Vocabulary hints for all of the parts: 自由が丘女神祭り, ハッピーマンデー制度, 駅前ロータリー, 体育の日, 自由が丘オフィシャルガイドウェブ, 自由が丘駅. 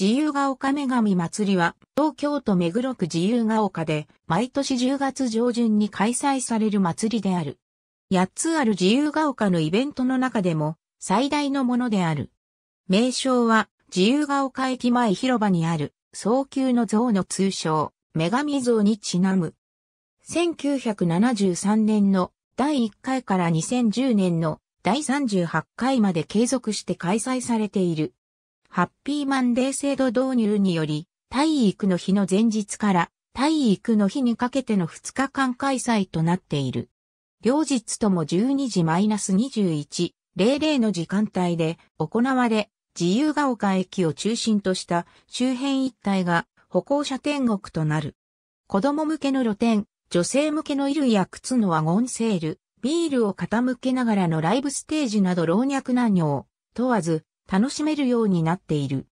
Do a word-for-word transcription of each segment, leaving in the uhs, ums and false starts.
自由が丘女神祭りは東京都目黒区自由が丘で毎年じゅうがつじょうじゅんに開催される祭りである。やっつある自由が丘のイベントの中でも最大のものである。名称は自由が丘駅前広場にある早急の像の通称女神像にちなむ。せんきゅうひゃくななじゅうさんねんのだいいっかいからにせんじゅうねんのだいさんじゅうはちかいまで継続して開催されている。ハッピーマンデー制度導入により、体育の日の前日から体育の日にかけてのふつかかん開催となっている。両日ともじゅうにじ にじゅういちじの時間帯で行われ、自由が丘駅を中心とした周辺一帯が歩行者天国となる。子供向けの露店、女性向けの衣類や靴のワゴンセール、ビールを傾けながらのライブステージなど老若男女問わず、楽しめるようになっている。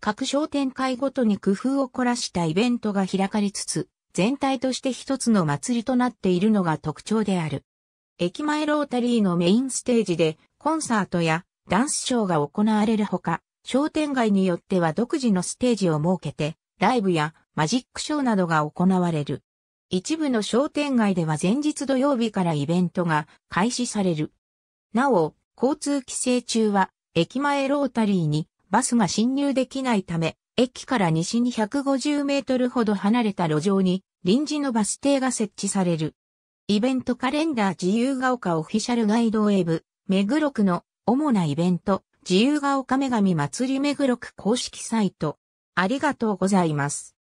各商店会ごとに工夫を凝らしたイベントが開かれつつ、全体として一つの祭りとなっているのが特徴である。駅前ロータリーのメインステージでコンサートやダンスショーが行われるほか、商店街によっては独自のステージを設けて、ライブやマジックショーなどが行われる。一部の商店街では前日土曜日からイベントが開始される。なお、交通規制中は、駅前ロータリーにバスが進入できないため、駅から西にひゃくごじゅうメートルほど離れた路上に臨時のバス停が設置される。イベントカレンダー自由が丘オフィシャルガイドウェブ、目黒区の主なイベント、自由が丘女神祭り目黒区公式サイト。ありがとうございます。